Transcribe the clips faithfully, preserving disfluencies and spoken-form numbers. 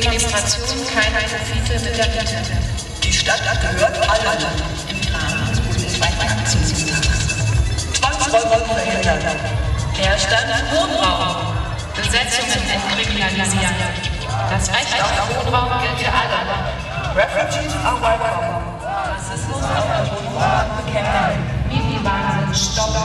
Demonstrationen keine Profite mit der Bitte. Die Stadt gehört allen im Rahmen des bundesweiten Aktionstages. Zwangsräumungsverhälter, Leerstand, Wohnraum, Besetzung entkriminalisieren. Das Recht auf Wohnraum gilt für alle. Refugees are welcome. Rassismus auf der Wohnraum bekämpfen. Mini-Wahnsinn stoppen.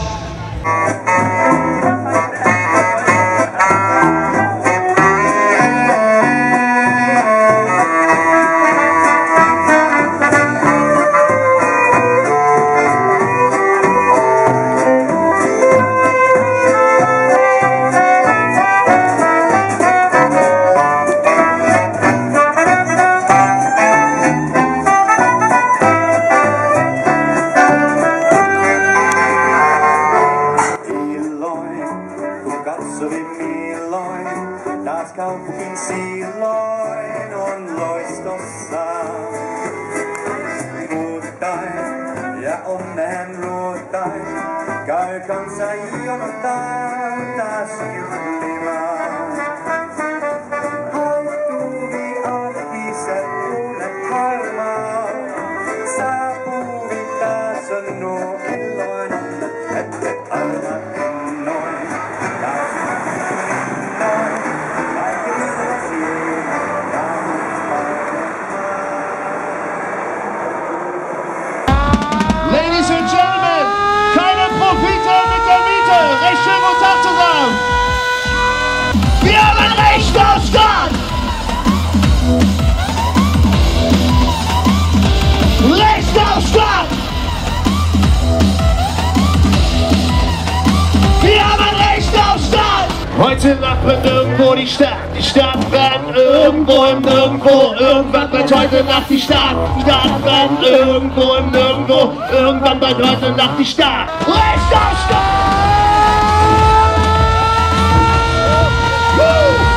Heute macht man irgendwo die Stadt, die Stadt brennt irgendwo im Nirgendwo, irgendwann brennt heute Nacht die Stadt, die Stadt brennt irgendwo im Nirgendwo, irgendwann brennt heute Nacht die Stadt. Recht auf Stadt!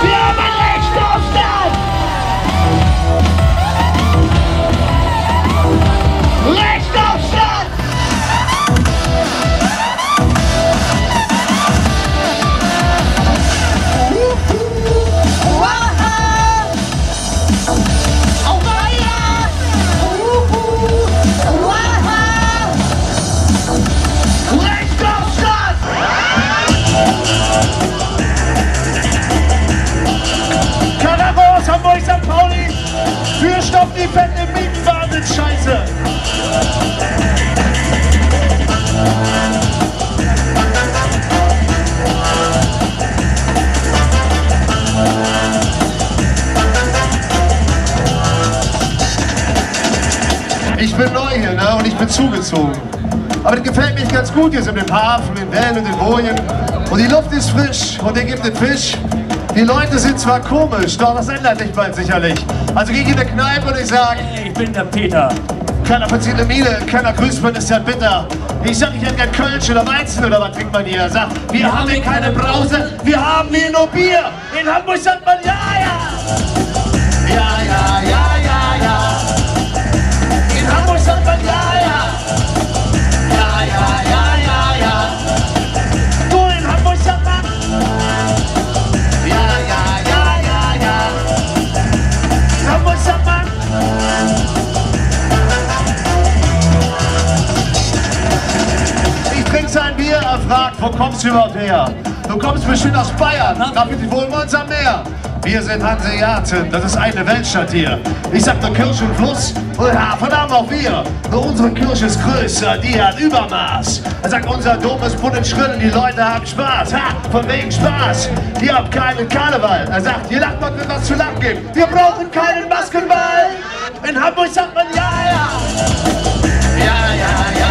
Wir haben ein Recht auf Stadt! Recht auf Stadt! Sankt Pauli, wir stoppen die fette Mietenwahnsinn-Scheiße. Ich bin neu hier, ne? Und ich bin zugezogen. Aber das gefällt mich ganz gut hier, so mit dem Hafen, den Wellen und den Bojen. Und die Luft ist frisch und der gibt den Fisch. Die Leute sind zwar komisch, doch das ändert sich bald sicherlich. Also gehe ich in eine Kneipe und ich sage, ich bin der Peter. Keiner verzieht eine Miene, keiner grüßt man, ist ja bitter. Ich sag, ich hätte gern Kölsch oder Weizen oder was trinkt man hier. Sag, wir, wir haben hier keine Brause, wir haben hier nur Bier. In Hamburg sagt man ja, ja. Ja, ja, ja, ja, ja. In Hamburg sagt man ja, ja. Ja, ja, ja. Sein Bier, er fragt, wo kommst du überhaupt her? Du kommst bestimmt aus Bayern, damit wohnen wir uns am Meer. Wir sind Hanseaten, das ist eine Weltstadt hier. Ich sag nur Kirche und Fluss und Hafen haben auch wir. Nur unsere Kirche ist größer, die hat Übermaß. Er sagt, unser Dom ist bunt und schrill und die Leute haben Spaß. Ha, von wegen Spaß. Ihr habt keinen Karneval. Er sagt, ihr lacht, man wird was zu lachen geben. Wir brauchen keinen Maskenball. In Hamburg sagt man ja, ja. Ja, ja, ja.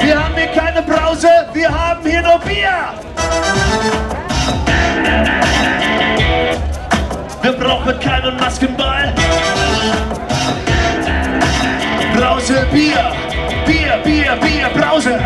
Wir haben hier keine Brause, wir haben hier nur Bier! Wir brauchen keinen Maskenball! Brause, Bier! Bier, Bier, Bier, Brause!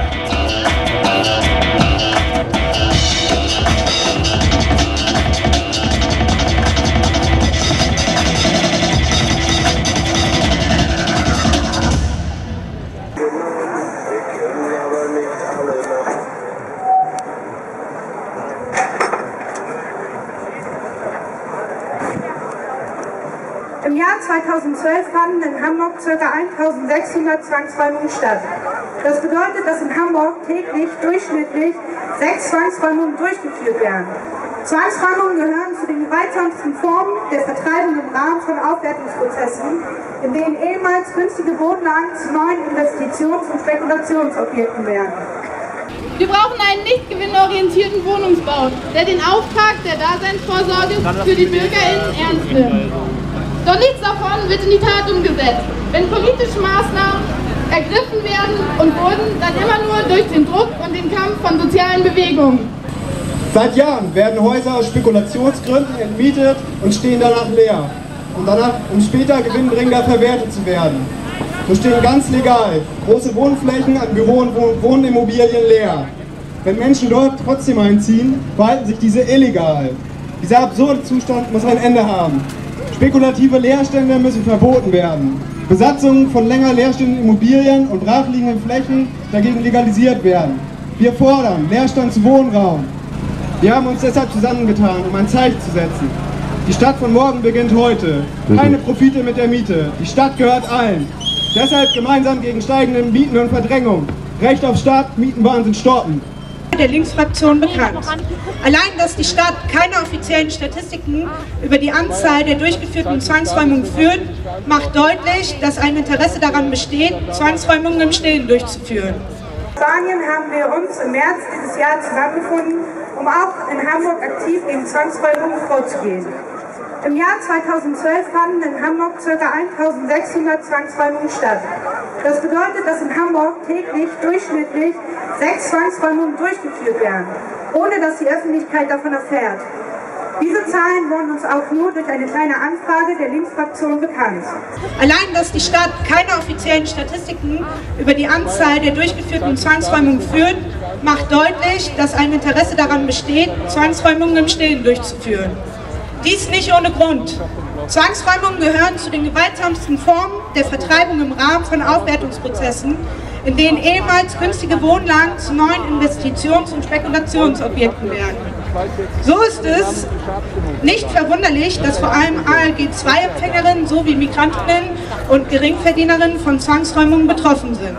Jahr zweitausendzwölf fanden in Hamburg ca. eintausendsechshundert Zwangsräumungen statt. Das bedeutet, dass in Hamburg täglich durchschnittlich sechs Zwangsräumungen durchgeführt werden. Zwangsräumungen gehören zu den gewaltsamsten Formen der Vertreibung im Rahmen von Aufwertungsprozessen, in denen ehemals günstige Bodenlagen zu neuen Investitions- und Spekulationsobjekten werden. Wir brauchen einen nicht gewinnorientierten Wohnungsbau, der den Auftrag der Daseinsvorsorge für die BürgerInnen ernst nimmt. Doch nichts davon wird in die Tat umgesetzt, wenn politische Maßnahmen ergriffen werden und wurden, dann immer nur durch den Druck und den Kampf von sozialen Bewegungen. Seit Jahren werden Häuser aus Spekulationsgründen entmietet und stehen danach leer, um, danach, um später gewinnbringender verwertet zu werden. So stehen ganz legal große Wohnflächen an Büro- und Wohnimmobilien leer. Wenn Menschen dort trotzdem einziehen, verhalten sich diese illegal. Dieser absurde Zustand muss ein Ende haben. Spekulative Leerstände müssen verboten werden. Besatzungen von länger leerstehenden Immobilien und brachliegenden Flächen dagegen legalisiert werden. Wir fordern Leerstand zu Wohnraum. Wir haben uns deshalb zusammengetan, um ein Zeichen zu setzen. Die Stadt von morgen beginnt heute. Keine Profite mit der Miete. Die Stadt gehört allen. Deshalb gemeinsam gegen steigende Mieten und Verdrängung. Recht auf Staat, Mietenwahnsinn stoppen. Der Linksfraktion bekannt. Allein, dass die Stadt keine offiziellen Statistiken über die Anzahl der durchgeführten Zwangsräumungen führt, macht deutlich, dass ein Interesse daran besteht, Zwangsräumungen im Stillen durchzuführen. In Spanien haben wir uns im März dieses Jahr zusammengefunden, um auch in Hamburg aktiv gegen Zwangsräumungen vorzugehen. Im Jahr zweitausendzwölf fanden in Hamburg ca. eintausendsechshundert Zwangsräumungen statt. Das bedeutet, dass in Hamburg täglich durchschnittlich sechs Zwangsräumungen durchgeführt werden, ohne dass die Öffentlichkeit davon erfährt. Diese Zahlen wurden uns auch nur durch eine kleine Anfrage der Linksfraktion bekannt. Allein, dass die Stadt keine offiziellen Statistiken über die Anzahl der durchgeführten Zwangsräumungen führt, macht deutlich, dass ein Interesse daran besteht, Zwangsräumungen im Stillen durchzuführen. Dies nicht ohne Grund. Zwangsräumungen gehören zu den gewaltsamsten Formen der Vertreibung im Rahmen von Aufwertungsprozessen, in denen ehemals günstige Wohnlagen zu neuen Investitions- und Spekulationsobjekten werden. So ist es nicht verwunderlich, dass vor allem A L G zwei Empfängerinnen sowie Migrantinnen und Geringverdienerinnen von Zwangsräumungen betroffen sind.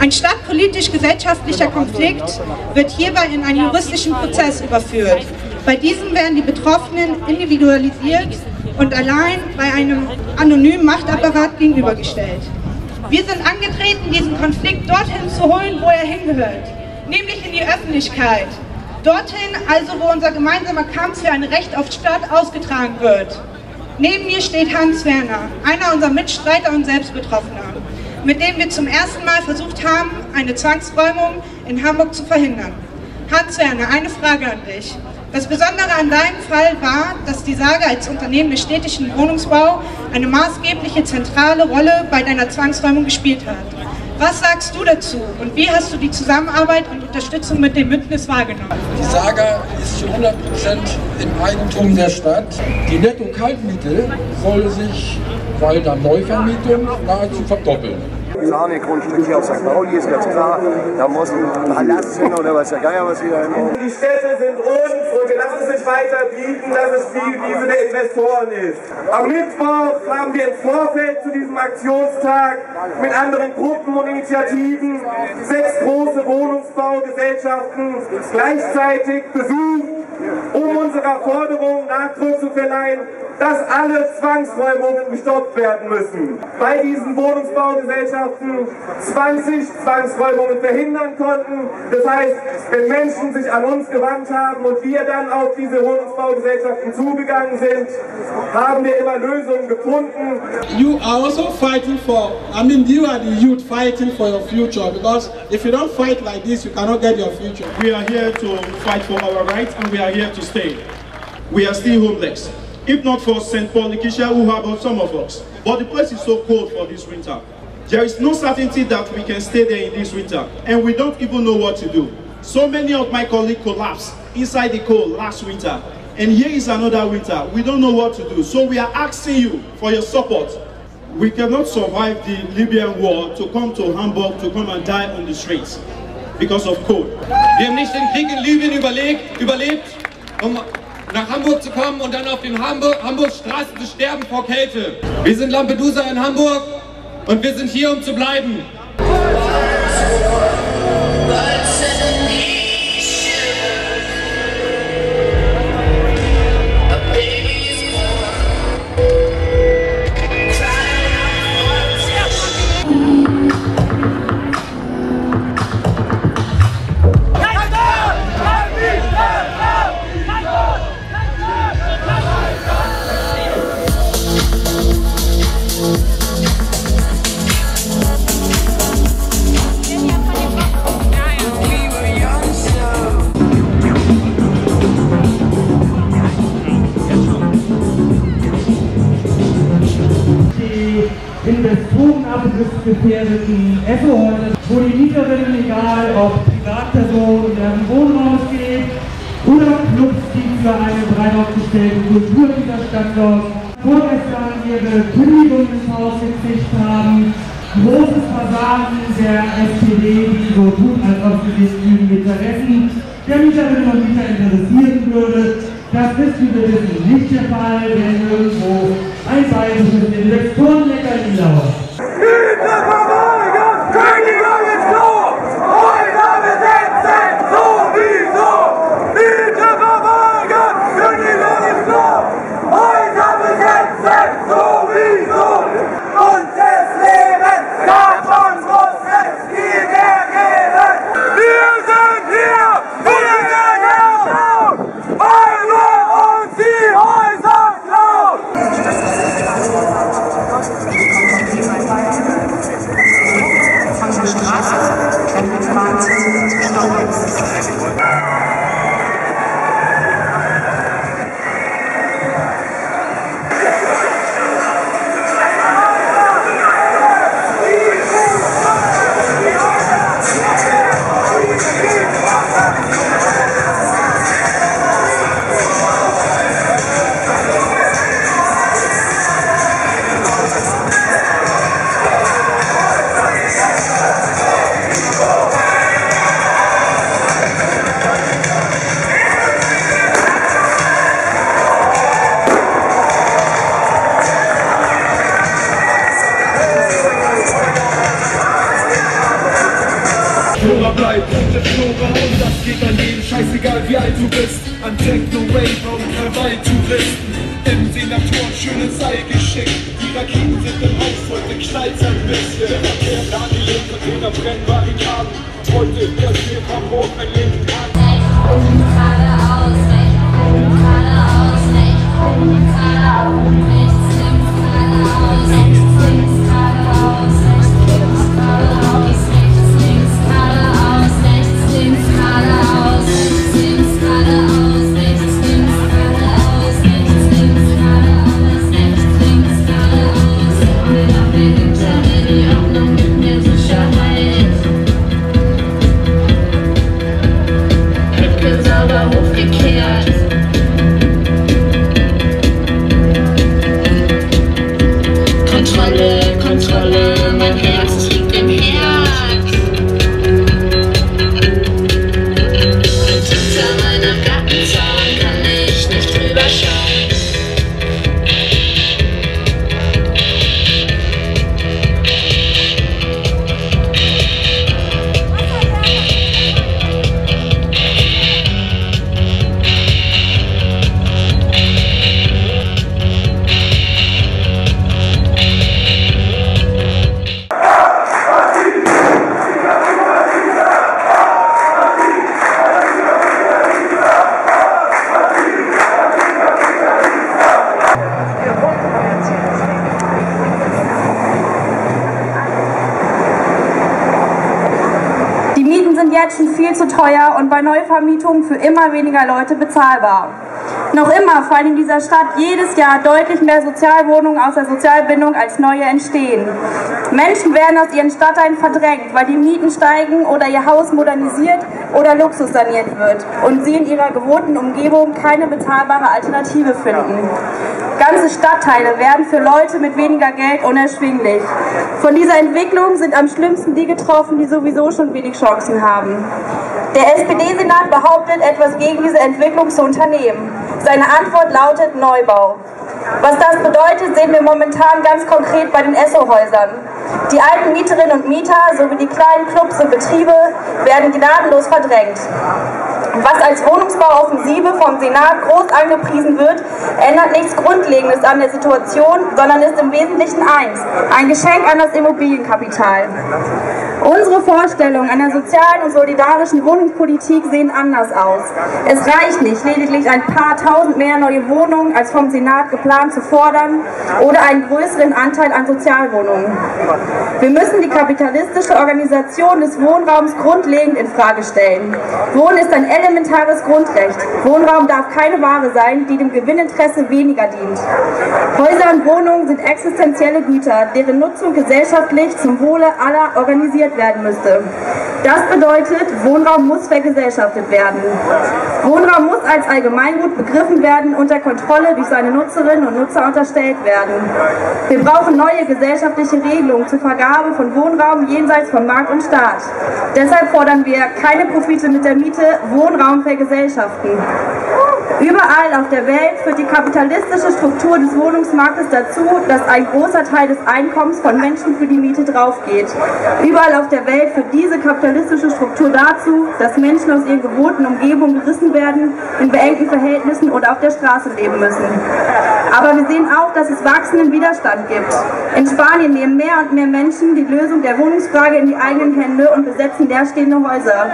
Ein stark politisch-gesellschaftlicher Konflikt wird hierbei in einen juristischen Prozess überführt. Bei diesem werden die Betroffenen individualisiert und allein bei einem anonymen Machtapparat gegenübergestellt. Wir sind angetreten, diesen Konflikt dorthin zu holen, wo er hingehört, nämlich in die Öffentlichkeit. Dorthin also, wo unser gemeinsamer Kampf für ein Recht auf Staat ausgetragen wird. Neben mir steht Hans Werner, einer unserer Mitstreiter und Selbstbetroffener, mit dem wir zum ersten Mal versucht haben, eine Zwangsräumung in Hamburg zu verhindern. Hans Werner, eine Frage an dich. Das Besondere an deinem Fall war, dass die Saga als Unternehmen des städtischen Wohnungsbau eine maßgebliche zentrale Rolle bei deiner Zwangsräumung gespielt hat. Was sagst du dazu und wie hast du die Zusammenarbeit und Unterstützung mit dem Bündnis wahrgenommen? Die Saga ist zu hundert Prozent im Eigentum der Stadt. Die Netto-Kaltmiete soll sich bei einer Neuvermietung nahezu verdoppeln. Grundstück hier auf Sankt Pauli ist ganz klar, da muss ein Palast hin oder weiß der Geier was wieder hin. Die Städte sind unfröhlich, lass es nicht weiter bieten, dass es die Wiese der Investoren ist. Am Mittwoch haben wir im Vorfeld zu diesem Aktionstag mit anderen Gruppen und Initiativen sechs große Wohnungsbaugesellschaften gleichzeitig besucht, um unserer Forderung Nachdruck zu verleihen, dass alle Zwangsräumungen gestoppt werden müssen. Bei diesen Wohnungsbaugesellschaften zwanzig Zwangsräumungen verhindern konnten. Das heißt, wenn Menschen sich an uns gewandt haben und wir dann auf diese Wohnungsbaugesellschaften zugegangen sind, haben wir immer Lösungen gefunden. You are also fighting for, I mean you are the youth fighting for your future, because if you don't fight like this, you cannot get your future. We are here to fight for our rights and we are here to stay. We are still homeless. If not for Saint Paul, Nikisha will have some of us. But the place is so cold for this winter. There is no certainty that we can stay there in this winter, and we don't even know what to do. So many of my colleagues collapsed inside the cold last winter, and here is another winter. We don't know what to do, so we are asking you for your support. We cannot survive the Libyan war to come to Hamburg, to come and die on the streets because of cold. Wir haben nicht den Krieg in Libyen überlebt, überlebt um nach Hamburg zu kommen und dann auf den Hamburg, Hamburgs Straßen zu sterben vor Kälte. Wir sind Lampedusa in Hamburg und wir sind hier, um zu bleiben. Investoren abbruchsgefährdeten Essohäuser, wo die Mieterinnen, egal ob Privatpersonen, deren Wohnraum es geht, oder Clubs, die für eine breit aufgestellte Kultur dieser Stadt sorgen, vorgestern ihre Kündigung ins Haus gekriegt haben, großes Versagen der S P D, die so tut, als ob sie sich in den Interessen der Mieterinnen und Mieter interessieren würde. Das ist übrigens nicht der Fall, wenn irgendwo ein bayerisches Investorenleckerli lauert. Hüter vorbei, das Königsland ist los! Häuser besetzen sowieso! Hüter vorbei, das Königsland ist los! Häuser besetzen sowieso! Und es leben, davon muss es viel mehr geben! Wir sind hier, wir sind hier, weil wir uns die Häuser klauen! Flora bleibt, der Flora, und das geht an jeden, scheißegal wie alt du bist. An Techno-Rave und Hawaii-Touristen. M C Natur, schöne Seil geschickt. Die Raketen sind im Haus, heute knallt's ein bisschen. Der Verkehr da angelegt und jeder brennt Barrikaden. Heute erst hier Hamburg mein Leben kann. Rechts oben, geradeaus, rechts oben, geradeaus, rechts oben, geradeaus, rechts links, geradeaus, rechts links, geradeaus, rechts links, geradeaus. Viel zu teuer und bei Neuvermietungen für immer weniger Leute bezahlbar. Noch immer fallen in dieser Stadt jedes Jahr deutlich mehr Sozialwohnungen aus der Sozialbindung als neue entstehen. Menschen werden aus ihren Stadtteilen verdrängt, weil die Mieten steigen oder ihr Haus modernisiert oder Luxus saniert wird und sie in ihrer gewohnten Umgebung keine bezahlbare Alternative finden. Ganze Stadtteile werden für Leute mit weniger Geld unerschwinglich. Von dieser Entwicklung sind am schlimmsten die getroffen, die sowieso schon wenig Chancen haben. Der S P D-Senat behauptet, etwas gegen diese Entwicklung zu unternehmen. Seine Antwort lautet Neubau. Was das bedeutet, sehen wir momentan ganz konkret bei den Essohäusern. Die alten Mieterinnen und Mieter sowie die kleinen Clubs und Betriebe werden gnadenlos verdrängt. Was als Wohnungsbauoffensive vom Senat groß angepriesen wird, ändert nichts Grundlegendes an der Situation, sondern ist im Wesentlichen eins, ein Geschenk an das Immobilienkapital. Unsere Vorstellungen einer sozialen und solidarischen Wohnungspolitik sehen anders aus. Es reicht nicht, lediglich ein paar tausend mehr neue Wohnungen als vom Senat geplant zu fordern oder einen größeren Anteil an Sozialwohnungen. Wir müssen die kapitalistische Organisation des Wohnraums grundlegend infrage stellen. Wohnen ist ein elementares Grundrecht. Wohnraum darf keine Ware sein, die dem Gewinninteresse weniger dient. Häuser und Wohnungen sind existenzielle Güter, deren Nutzung gesellschaftlich zum Wohle aller organisiert werden müsste. Das bedeutet, Wohnraum muss vergesellschaftet werden. Wohnraum muss als Allgemeingut begriffen werden, unter Kontrolle durch seine Nutzerinnen und Nutzer unterstellt werden. Wir brauchen neue gesellschaftliche Regelungen zur Vergabe von Wohnraum jenseits von Markt und Staat. Deshalb fordern wir keine Profite mit der Miete, Wohnraum vergesellschaften. Überall auf der Welt führt die kapitalistische Struktur des Wohnungsmarktes dazu, dass ein großer Teil des Einkommens von Menschen für die Miete draufgeht. Überall auf der Welt führt diese kapitalistische Struktur dazu, dass Menschen aus ihren gewohnten Umgebungen gerissen werden, in beengten Verhältnissen oder auf der Straße leben müssen. Aber wir sehen auch, dass es wachsenden Widerstand gibt. In Spanien nehmen mehr und mehr Menschen die Lösung der Wohnungsfrage in die eigenen Hände und besetzen leerstehende Häuser.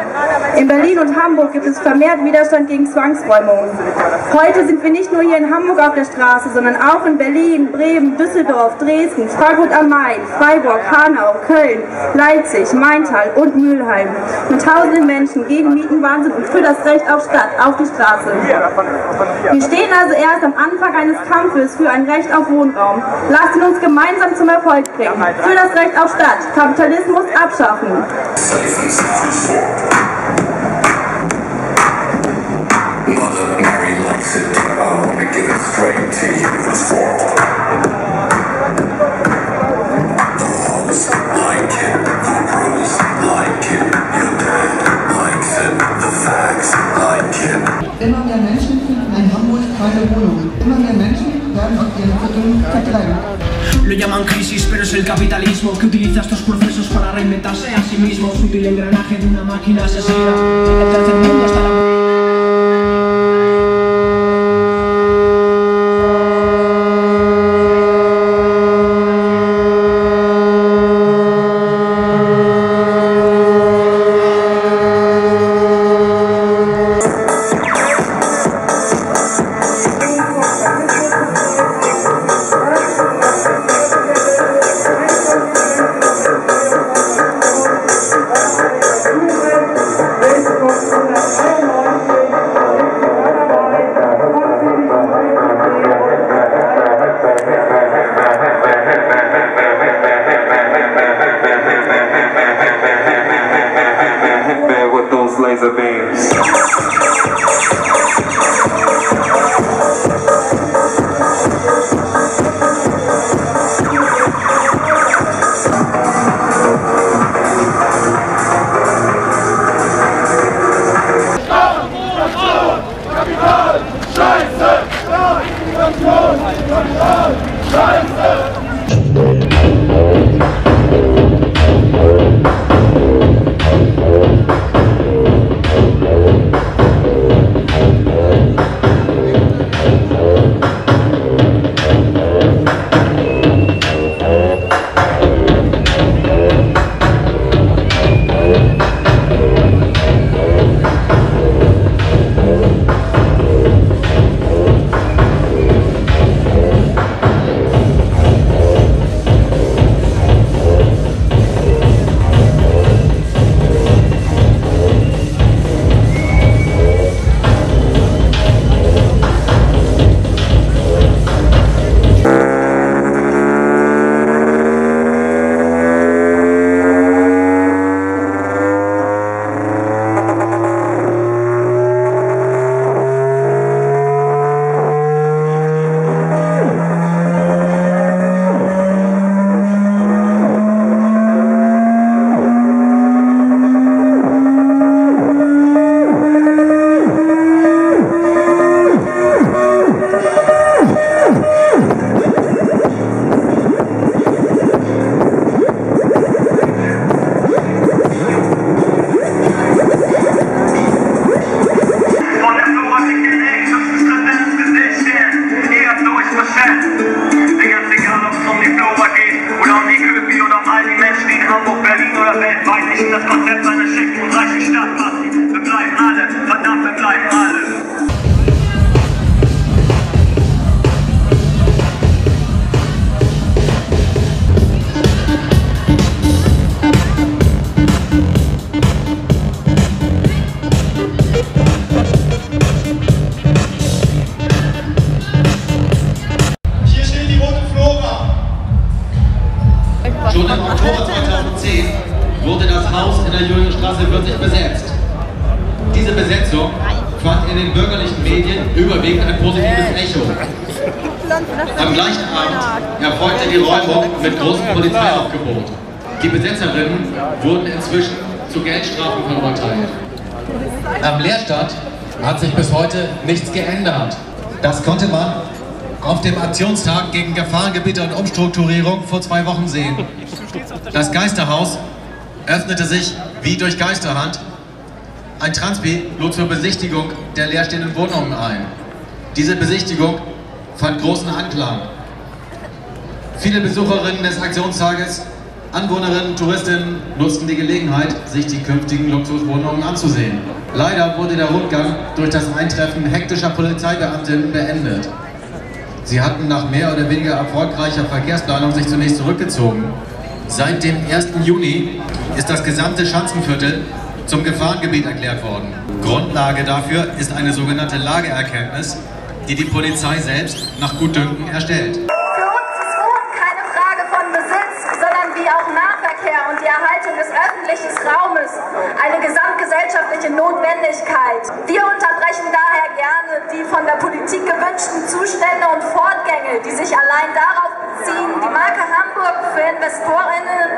In Berlin und Hamburg gibt es vermehrt Widerstand gegen Zwangsräumungen. Heute sind wir nicht nur hier in Hamburg auf der Straße, sondern auch in Berlin, Bremen, Düsseldorf, Dresden, Frankfurt am Main, Freiburg, Hanau, Köln, Leipzig, Maintal und Mülheim. Mit tausenden Menschen gegen Mietenwahnsinn und für das Recht auf Stadt, auf die Straße. Wir stehen also erst am Anfang eines Kampfes für ein Recht auf Wohnraum. Lasst ihn uns gemeinsam zum Erfolg bringen. Für das Recht auf Stadt. Kapitalismus abschaffen. Mother Mary likes it, but I wanna give it straight to you before. The halls like it, the bros like it, your dad likes it, the facts like it. Immer mehr Menschen finden in Hamburg keine Wohnung. Immer mehr Menschen werden auf ihren Vierteln vertreiben. Lo llaman crisis, pero es el capitalismo que utiliza estos procesos para reinventarse a sí mismo. Sutil engranaje de una máquina asesina. El tercer mundo está la... Thank you. Schon im Oktober zweitausendzehn wurde das Haus in der Juliusstraße vierzig besetzt. Diese Besetzung fand in den bürgerlichen Medien überwiegend ein positives Echo. Am gleichen Abend erfolgte die Räumung mit großem Polizeiaufgebot. Die Besetzerinnen wurden inzwischen zu Geldstrafen verurteilt. Am Leerstand hat sich bis heute nichts geändert. Das konnte man auf dem Aktionstag gegen Gefahrengebiete und Umstrukturierung vor zwei Wochen sehen. Das Geisterhaus öffnete sich wie durch Geisterhand. Ein Transpi lud zur Besichtigung der leerstehenden Wohnungen ein. Diese Besichtigung fand großen Anklang. Viele Besucherinnen des Aktionstages, Anwohnerinnen und Touristinnen nutzten die Gelegenheit, sich die künftigen Luxuswohnungen anzusehen. Leider wurde der Rundgang durch das Eintreffen hektischer Polizeibeamtinnen beendet. Sie hatten nach mehr oder weniger erfolgreicher Verkehrsplanung sich zunächst zurückgezogen. Seit dem ersten Juni ist das gesamte Schanzenviertel zum Gefahrengebiet erklärt worden. Grundlage dafür ist eine sogenannte Lageerkenntnis, die die Polizei selbst nach Gutdünken erstellt. Raumes, eine gesamtgesellschaftliche Notwendigkeit. Wir unterbrechen daher gerne die von der Politik gewünschten Zustände und Fortgänge, die sich allein darauf beziehen, die Marke Hamburg für InvestorInnen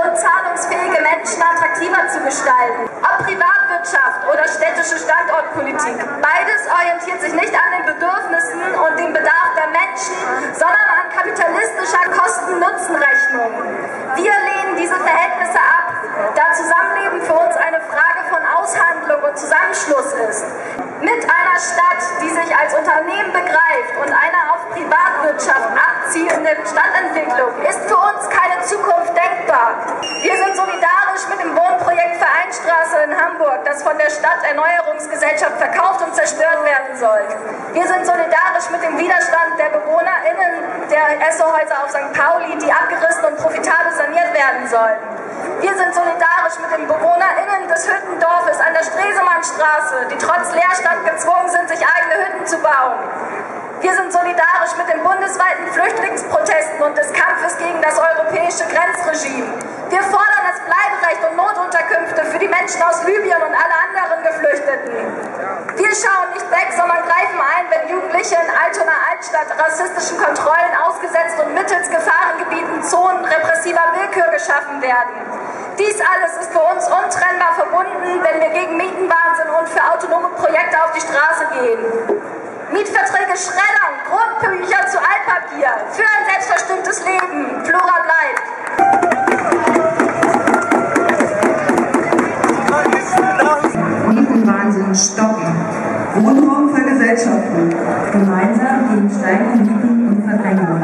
und zahlungsfähige Menschen attraktiver zu gestalten. Ob Privatwirtschaft oder städtische Standortpolitik, beides orientiert sich nicht an den Bedürfnissen und dem Bedarf der Menschen, sondern an kapitalistischer Kosten-Nutzen-Rechnung. Wir lehnen diese Verhältnisse ab, da Zusammenleben für uns eine Frage von Aushandlung und Zusammenschluss ist. Mit einer Stadt, die sich als Unternehmen begreift und einer auf Privatwirtschaft abzielenden Stadtentwicklung, ist für uns keine Zukunft denkbar. Wir sind solidarisch mit dem Wohnprojekt Vereinstraße in Hamburg, das von der Stadterneuerungsgesellschaft verkauft und zerstört werden soll. Wir sind solidarisch mit dem Widerstand der BewohnerInnen der Essohäuser auf Sankt Pauli, die abgerissen und profitabel saniert werden sollen. Wir sind solidarisch mit den BewohnerInnen des Hüttendorfes an der Stresemannstraße, die trotz Leerstand gezwungen sind, sich eigene Hütten zu bauen. Wir sind solidarisch mit den bundesweiten Flüchtlingsprotesten und des Kampfes gegen das europäische Grenzregime. Wir fordern das Bleiberecht und Notunterkünfte für die Menschen aus Libyen und alle anderen Geflüchteten. Wir schauen nicht weg, sondern greifen ein, wenn Jugendliche in Altona-Altstadt rassistischen Kontrollen ausgesetzt und mittels Gefahrengebieten Zonen repressiver Willkür geschaffen werden. Dies alles ist für uns untrennbar verbunden, wenn wir gegen Mietenwahnsinn und für autonome Projekte auf die Straße gehen. Mietverträge schreddern, Grundbücher zu Altpapier, für ein selbstbestimmtes Leben. Flora bleibt. Mietenwahnsinn stoppen. Wohnraum vergesellschaften. Gemeinsam gegen steigende Mieten und Verdrängung.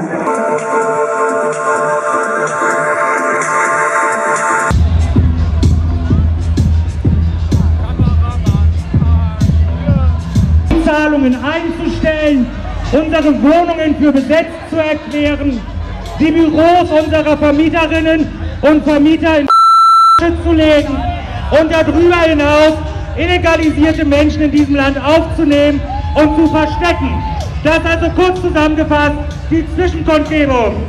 Einzustellen, unsere Wohnungen für besetzt zu erklären, die Büros unserer Vermieterinnen und Vermieter in zu legen und darüber hinaus illegalisierte Menschen in diesem Land aufzunehmen und zu verstecken. Das ist also kurz zusammengefasst die Zwischenkundgebung.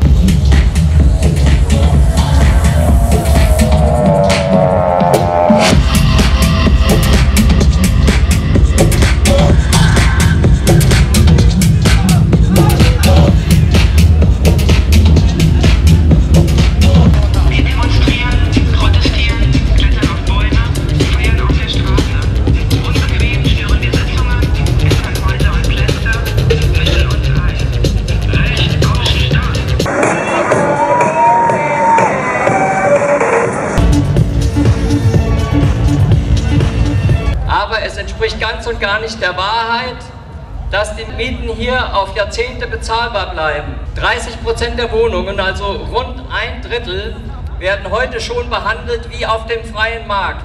Und gar nicht der Wahrheit, dass die Mieten hier auf Jahrzehnte bezahlbar bleiben. dreißig Prozent der Wohnungen, also rund ein Drittel, werden heute schon behandelt wie auf dem freien Markt,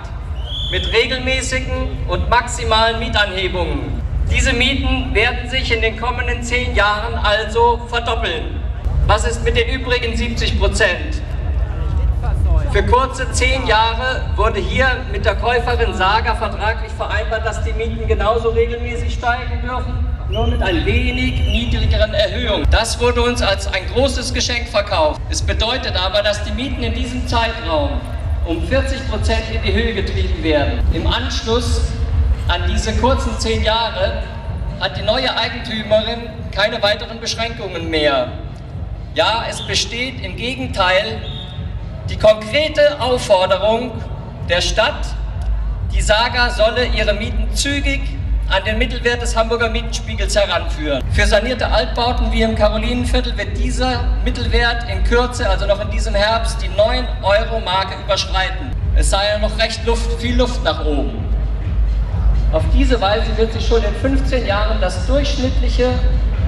mit regelmäßigen und maximalen Mietanhebungen. Diese Mieten werden sich in den kommenden zehn Jahren also verdoppeln. Was ist mit den übrigen siebzig Prozent? Für kurze zehn Jahre wurde hier mit der Käuferin Saga vertraglich vereinbart, dass die Mieten genauso regelmäßig steigen dürfen nur mit ein wenig niedrigeren Erhöhungen. Das wurde uns als ein großes Geschenk verkauft. Es bedeutet aber, dass die Mieten in diesem Zeitraum um vierzig Prozent in die Höhe getrieben werden. Im Anschluss an diese kurzen zehn Jahre hat die neue Eigentümerin keine weiteren Beschränkungen mehr. Ja, es besteht im Gegenteil die konkrete Aufforderung der Stadt, die Saga solle ihre Mieten zügig an den Mittelwert des Hamburger Mietenspiegels heranführen. Für sanierte Altbauten wie im Karolinenviertel wird dieser Mittelwert in Kürze, also noch in diesem Herbst, die neun Euro Marke überschreiten. Es sei ja noch recht Luft, viel Luft nach oben. Auf diese Weise wird sich schon in fünfzehn Jahren das durchschnittliche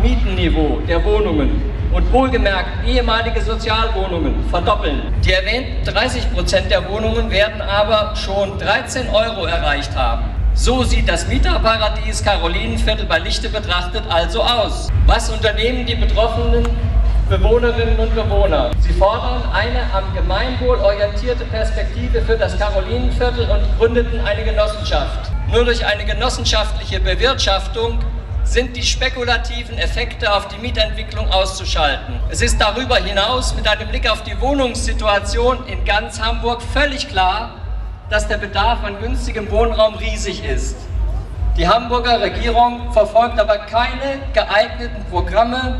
Mietenniveau der Wohnungen und wohlgemerkt ehemalige Sozialwohnungen verdoppeln. Die erwähnten dreißig Prozent der Wohnungen werden aber schon dreizehn Euro erreicht haben. So sieht das Mieterparadies Karolinenviertel bei Lichte betrachtet also aus. Was unternehmen die betroffenen Bewohnerinnen und Bewohner? Sie fordern eine am Gemeinwohl orientierte Perspektive für das Karolinenviertel und gründeten eine Genossenschaft. Nur durch eine genossenschaftliche Bewirtschaftung sind die spekulativen Effekte auf die Mietentwicklung auszuschalten. Es ist darüber hinaus mit einem Blick auf die Wohnungssituation in ganz Hamburg völlig klar, dass der Bedarf an günstigem Wohnraum riesig ist. Die Hamburger Regierung verfolgt aber keine geeigneten Programme,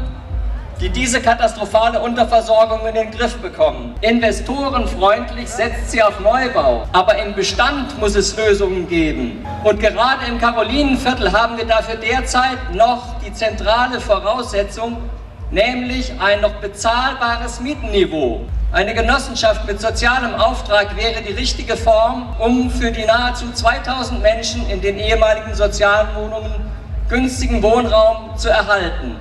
die diese katastrophale Unterversorgung in den Griff bekommen. Investorenfreundlich setzt sie auf Neubau, aber im Bestand muss es Lösungen geben. Und gerade im Karolinenviertel haben wir dafür derzeit noch die zentrale Voraussetzung, nämlich ein noch bezahlbares Mietenniveau. Eine Genossenschaft mit sozialem Auftrag wäre die richtige Form, um für die nahezu zweitausend Menschen in den ehemaligen sozialen Wohnungen günstigen Wohnraum zu erhalten.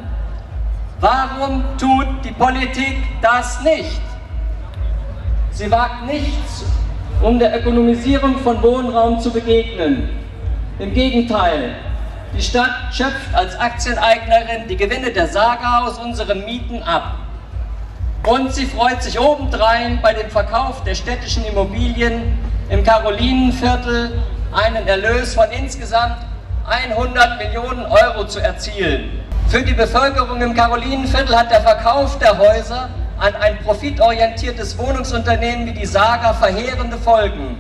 Warum tut die Politik das nicht? Sie wagt nichts, um der Ökonomisierung von Wohnraum zu begegnen. Im Gegenteil, die Stadt schöpft als Aktieneignerin die Gewinne der Saga aus unseren Mieten ab. Und sie freut sich obendrein bei dem Verkauf der städtischen Immobilien im Karolinenviertel einen Erlös von insgesamt hundert Millionen Euro zu erzielen. Für die Bevölkerung im Karolinenviertel hat der Verkauf der Häuser an ein profitorientiertes Wohnungsunternehmen wie die Saga verheerende Folgen.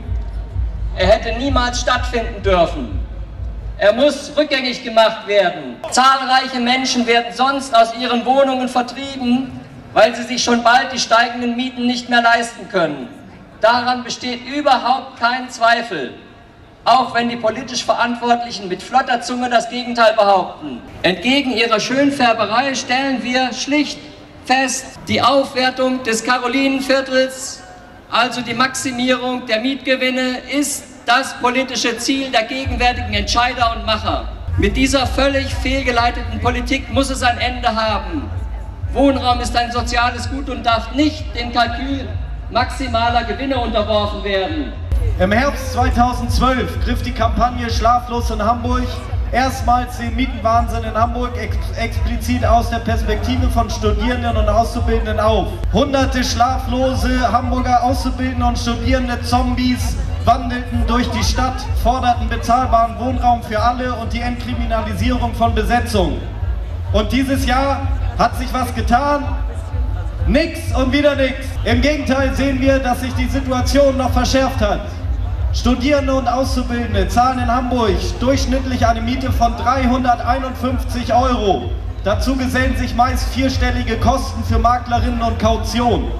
Er hätte niemals stattfinden dürfen. Er muss rückgängig gemacht werden. Zahlreiche Menschen werden sonst aus ihren Wohnungen vertrieben, weil sie sich schon bald die steigenden Mieten nicht mehr leisten können. Daran besteht überhaupt kein Zweifel, auch wenn die politisch Verantwortlichen mit flotter Zunge das Gegenteil behaupten. Entgegen ihrer Schönfärberei stellen wir schlicht fest, die Aufwertung des Karolinenviertels, also die Maximierung der Mietgewinne, ist das politische Ziel der gegenwärtigen Entscheider und Macher. Mit dieser völlig fehlgeleiteten Politik muss es ein Ende haben. Wohnraum ist ein soziales Gut und darf nicht dem Kalkül maximaler Gewinne unterworfen werden. Im Herbst zweitausendzwölf griff die Kampagne Schlaflos in Hamburg erstmals den Mietenwahnsinn in Hamburg ex explizit aus der Perspektive von Studierenden und Auszubildenden auf. Hunderte schlaflose Hamburger Auszubildende und Studierende Zombies wandelten durch die Stadt, forderten bezahlbaren Wohnraum für alle und die Entkriminalisierung von Besetzung. Und dieses Jahr hat sich was getan? Nix und wieder nix. Im Gegenteil sehen wir, dass sich die Situation noch verschärft hat. Studierende und Auszubildende zahlen in Hamburg durchschnittlich eine Miete von dreihunderteinundfünfzig Euro. Dazu gesellen sich meist vierstellige Kosten für Maklerinnen und Kaution.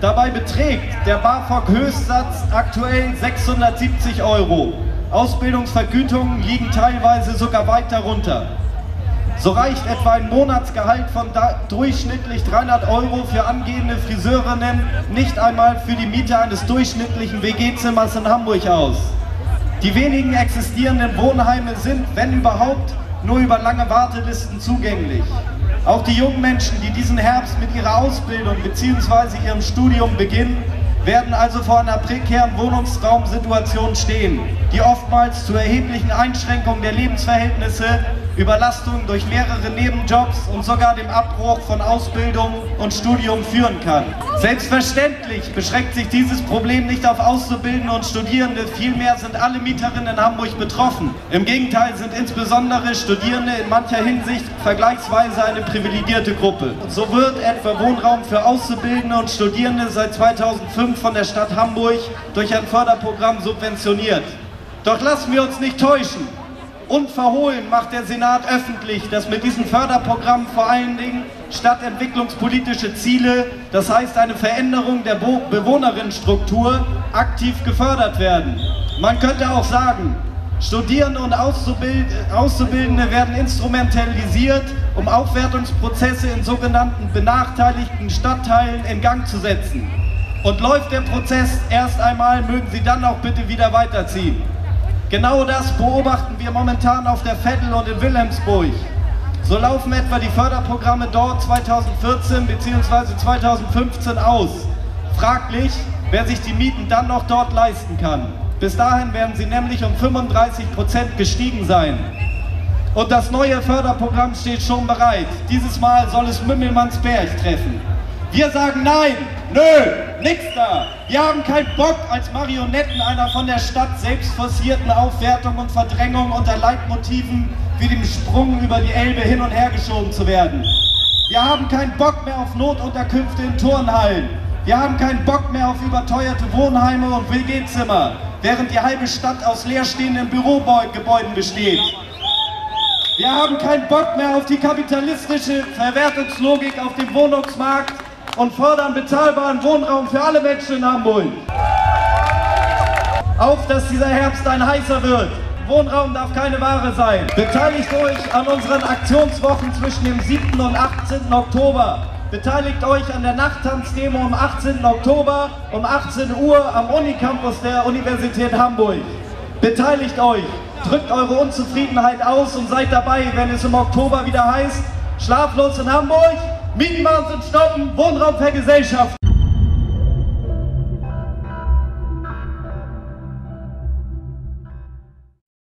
Dabei beträgt der BAföG-Höchstsatz aktuell sechshundertsiebzig Euro. Ausbildungsvergütungen liegen teilweise sogar weit darunter. So reicht etwa ein Monatsgehalt von durchschnittlich dreihundert Euro für angehende Friseurinnen nicht einmal für die Miete eines durchschnittlichen W G-Zimmers in Hamburg aus. Die wenigen existierenden Wohnheime sind, wenn überhaupt, nur über lange Wartelisten zugänglich. Auch die jungen Menschen, die diesen Herbst mit ihrer Ausbildung bzw. ihrem Studium beginnen, werden also vor einer prekären Wohnungsraumsituation stehen, die oftmals zur erheblichen Einschränkung der Lebensverhältnisse Überlastung durch mehrere Nebenjobs und sogar dem Abbruch von Ausbildung und Studium führen kann. Selbstverständlich beschränkt sich dieses Problem nicht auf Auszubildende und Studierende, vielmehr sind alle Mieterinnen in Hamburg betroffen. Im Gegenteil sind insbesondere Studierende in mancher Hinsicht vergleichsweise eine privilegierte Gruppe. So wird etwa Wohnraum für Auszubildende und Studierende seit zweitausendfünf von der Stadt Hamburg durch ein Förderprogramm subventioniert. Doch lassen wir uns nicht täuschen. Unverhohlen macht der Senat öffentlich, dass mit diesem Förderprogramm vor allen Dingen stadtentwicklungspolitische Ziele, das heißt eine Veränderung der Bewohnerinnenstruktur, aktiv gefördert werden. Man könnte auch sagen, Studierende und Auszubildende werden instrumentalisiert, um Aufwertungsprozesse in sogenannten benachteiligten Stadtteilen in Gang zu setzen. Und läuft der Prozess erst einmal, mögen Sie dann auch bitte wieder weiterziehen. Genau das beobachten wir momentan auf der Vettel und in Wilhelmsburg. So laufen etwa die Förderprogramme dort zweitausendvierzehn bzw. zweitausendfünfzehn aus. Fraglich, wer sich die Mieten dann noch dort leisten kann. Bis dahin werden sie nämlich um fünfunddreißig Prozent gestiegen sein. Und das neue Förderprogramm steht schon bereit. Dieses Mal soll es Mümmelmannsberg treffen. Wir sagen nein, nö, nix da. Wir haben keinen Bock, als Marionetten einer von der Stadt selbst forcierten Aufwertung und Verdrängung unter Leitmotiven wie dem Sprung über die Elbe hin und her geschoben zu werden. Wir haben keinen Bock mehr auf Notunterkünfte in Turnhallen. Wir haben keinen Bock mehr auf überteuerte Wohnheime und W G-Zimmer, während die halbe Stadt aus leerstehenden Bürogebäuden besteht. Wir haben keinen Bock mehr auf die kapitalistische Verwertungslogik auf dem Wohnungsmarkt und fordern bezahlbaren Wohnraum für alle Menschen in Hamburg. Auf, dass dieser Herbst ein heißer wird. Wohnraum darf keine Ware sein. Beteiligt euch an unseren Aktionswochen zwischen dem siebten und achtzehnten Oktober. Beteiligt euch an der Nachttanzdemo am achtzehnten Oktober um achtzehn Uhr am Unicampus der Universität Hamburg. Beteiligt euch, drückt eure Unzufriedenheit aus und seid dabei, wenn es im Oktober wieder heißt, schlaflos in Hamburg, Mietenwahnsinn stoppen, Wohnraum vergesellschaften.